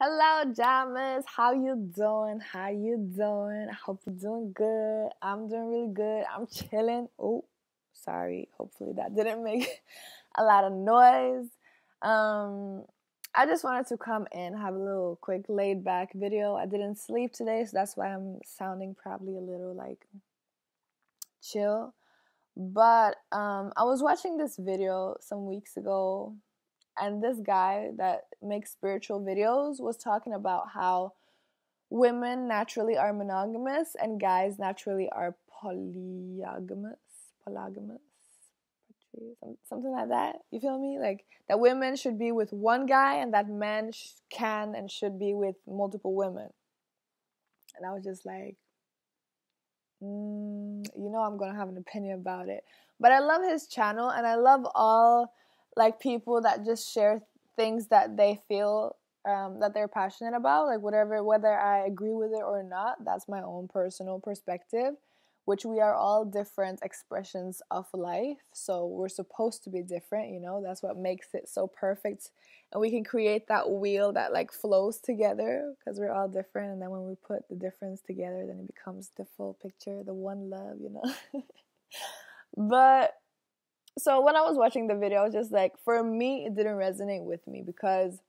Hello Jamas, how you doing? How you doing? I hope you're doing good. I'm doing really good. I'm chilling. Oh, sorry. Hopefully that didn't make a lot of noise. I just wanted to come and have a little quick laid back video. I didn't sleep today, so that's why I'm sounding probably a little like chill. But I was watching this video some weeks ago. And this guy that makes spiritual videos was talking about how women naturally are monogamous and guys naturally are polygamous, something like that. You feel me? Like that women should be with one guy and that men can and should be with multiple women. And I was just like, you know, I'm going to have an opinion about it. But I love his channel and I love all like people that just share things that they feel that they're passionate about, like whatever, whether I agree with it or not, that's my own personal perspective, which we are all different expressions of life. So we're supposed to be different, you know, that's what makes it so perfect. And we can create that wheel that like flows together because we're all different. And then when we put the difference together, then it becomes the full picture, the one love, you know. So when I was watching the video, I was just like, for me, it didn't resonate with me because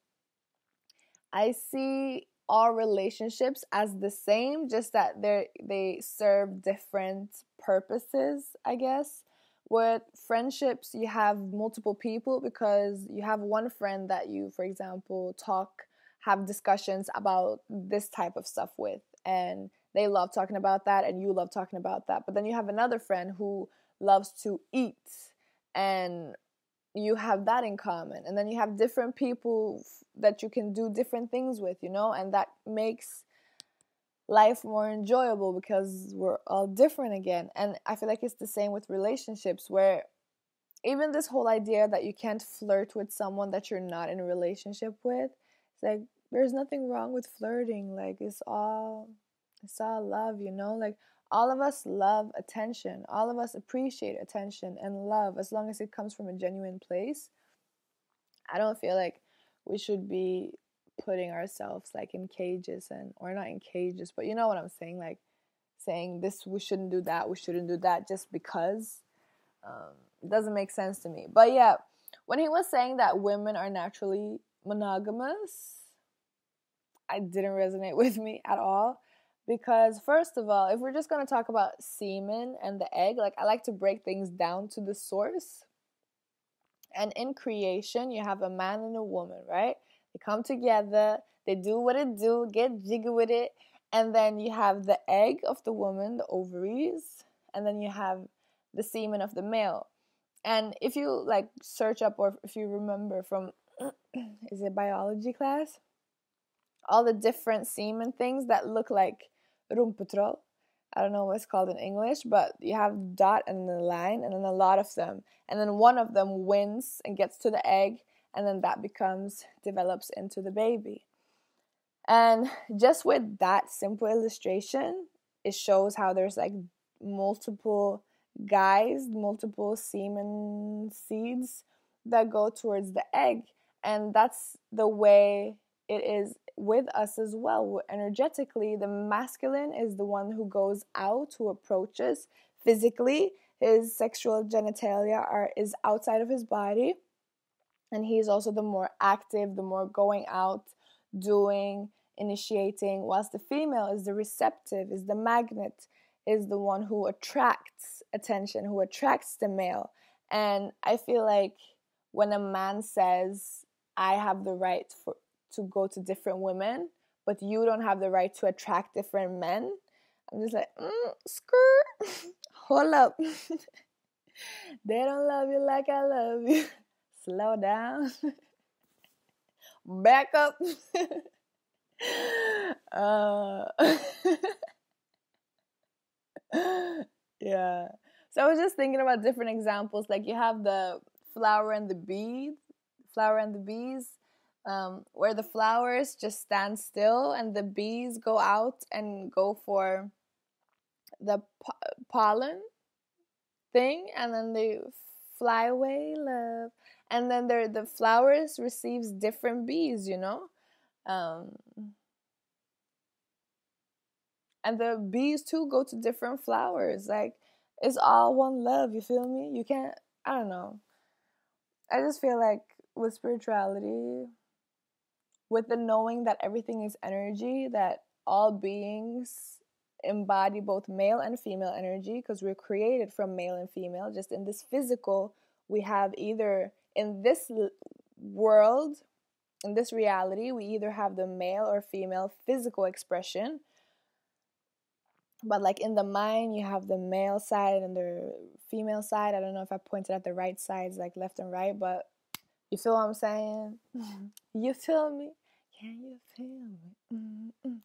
I see all relationships as the same, just that they serve different purposes, I guess. With friendships, you have multiple people because you have one friend that you, for example, have discussions about this type of stuff with, and they love talking about that, and you love talking about that. But then you have another friend who loves to eat, and you have that in common. And then you have different people that you can do different things with, you know, and that makes life more enjoyable because we're all different again. And I feel like it's the same with relationships, where even this whole idea that you can't flirt with someone that you're not in a relationship with, it's like there's nothing wrong with flirting. Like it's all love, you know, like all of us love attention. All of us appreciate attention and love as long as it comes from a genuine place. I don't feel like we should be putting ourselves like in cages or not in cages, but you know what I'm saying? Like saying this, we shouldn't do that just because it doesn't make sense to me. But yeah, when he was saying that women are naturally monogamous, it didn't resonate with me at all. Because first of all, if we're just going to talk about semen and the egg, like I like to break things down to the source. And in creation, you have a man and a woman, right? They come together, they do what it do, get jiggy with it. And then you have the egg of the woman, the ovaries, and then you have the semen of the male. And if you like search up, or if you remember from, is it biology class? All the different semen things that look like Rumpetrol. I don't know what it's called in English, but you have dot and the line, and then a lot of them. And then one of them wins and gets to the egg, and then that develops into the baby. And just with that simple illustration, it shows how there's like multiple guys, multiple semen seeds that go towards the egg. And that's the way it is with us as well. Energetically, the masculine is the one who goes out, who approaches physically. His sexual genitalia is outside of his body. And he's also the more active, the more going out, doing, initiating. Whilst the female is the receptive, is the magnet, is the one who attracts attention, who attracts the male. And I feel like when a man says, I have the right to go to different women, but you don't have the right to attract different men, I'm just like, skirt, hold up. They don't love you like I love you. Slow down. Back up. Yeah. So I was just thinking about different examples. Like you have the flower and the bees, where the flowers just stand still and the bees go out and go for the pollen thing, and then they fly away, love. And then the flowers receives different bees, you know? And the bees too go to different flowers. Like, it's all one love, you feel me? You can't, I don't know. I just feel like with spirituality, with the knowing that everything is energy, that all beings embody both male and female energy, because we're created from male and female. Just in this physical, we have either in this world, in this reality, we either have the male or female physical expression. But like in the mind, you have the male side and the female side. I don't know if I pointed at the right sides, like left and right, but you feel what I'm saying? You feel me? Can you feel me? Mm-mm.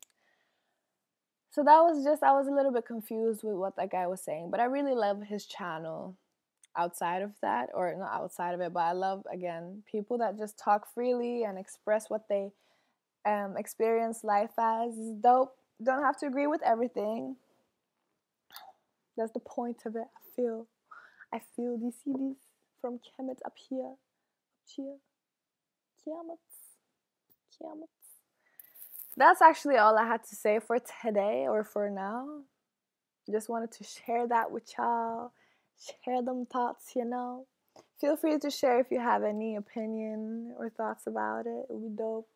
So that was just, I was a little bit confused with what that guy was saying, but I really love his channel outside of that, or not outside of it, but I love, again, people that just talk freely and express what they experience life as. It's dope. Don't have to agree with everything. That's the point of it. I feel these CDs from Kemet up here. Up here. Kemet. That's actually all I had to say for today, or for now. Just wanted to share that with y'all. Share them thoughts, you know. Feel free to share if you have any opinion or thoughts about it. It would be dope.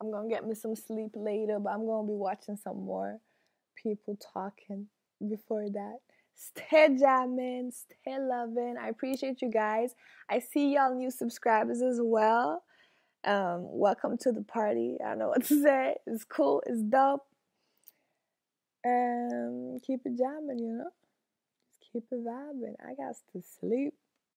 I'm gonna get me some sleep later, but I'm gonna be watching some more people talking before that. Stay jamming, stay loving. I appreciate you guys. I see y'all new subscribers as well. Welcome to the party. I don't know what to say. It's cool, it's dope. Keep it jamming, you know? Keep it vibing. I got to sleep.